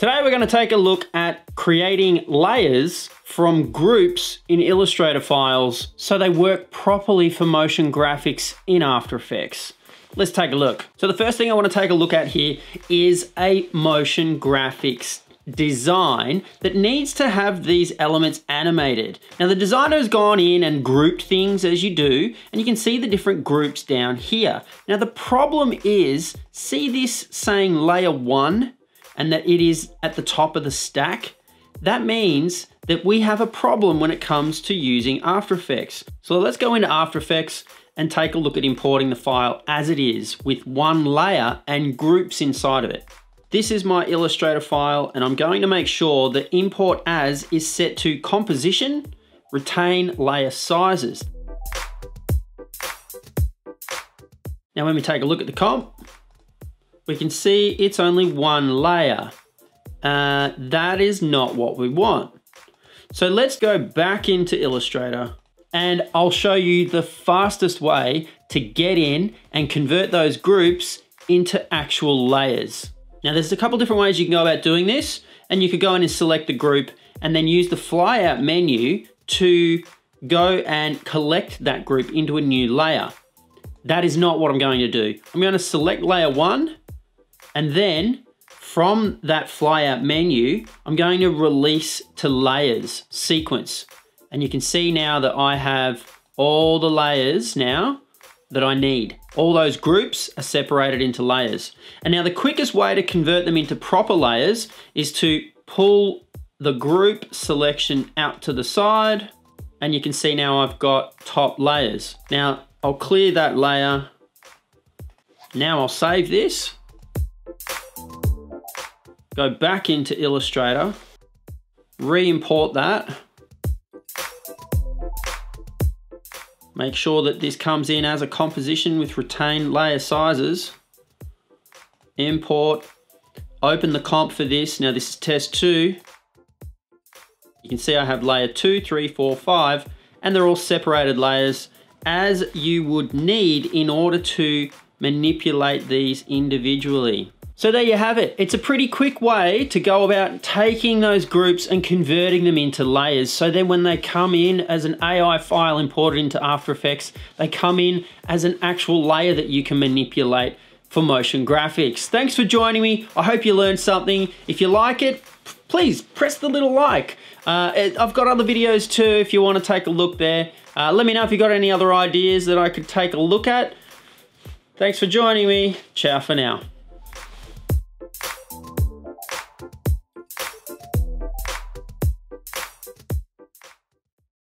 Today we're going to take a look at creating layers from groups in Illustrator files so they work properly for motion graphics in After Effects. Let's take a look. So the first thing I want to take a look at here is a motion graphics design that needs to have these elements animated. Now the designer has gone in and grouped things as you do, and you can see the different groups down here. Now the problem is, see this saying layer one, and that it is at the top of the stack? That means that we have a problem when it comes to using After Effects. So let's go into After Effects and take a look at importing the file as it is with one layer and groups inside of it. This is my Illustrator file, and I'm going to make sure that import as is set to composition, retain layer sizes. Now when we take a look at the comp, we can see it's only one layer. That is not what we want. So let's go back into Illustrator and I'll show you the fastest way to get in and convert those groups into actual layers. Now there's a couple different ways you can go about doing this, and you could go in and select the group and then use the flyout menu to go and collect that group into a new layer. That is not what I'm going to do. I'm going to select layer one, and then from that flyout menu, I'm going to release to layers sequence. And you can see now that I have all the layers now that I need. All those groups are separated into layers. And now the quickest way to convert them into proper layers is to pull the group selection out to the side. And you can see now I've got top layers. Now I'll clear that layer. Now I'll save this. Go back into Illustrator, re-import that. Make sure that this comes in as a composition with retained layer sizes. Import, open the comp for this. Now this is test 2. You can see I have layer 2, 3, 4, 5, and they're all separated layers as you would need in order to manipulate these individually. So there you have it. It's a pretty quick way to go about taking those groups and converting them into layers. So then when they come in as an AI file imported into After Effects, they come in as an actual layer that you can manipulate for motion graphics. Thanks for joining me. I hope you learned something. If you like it, please press the little like. I've got other videos too if you want to take a look there. Let me know if you got any other ideas that I could take a look at. Thanks for joining me. Ciao for now.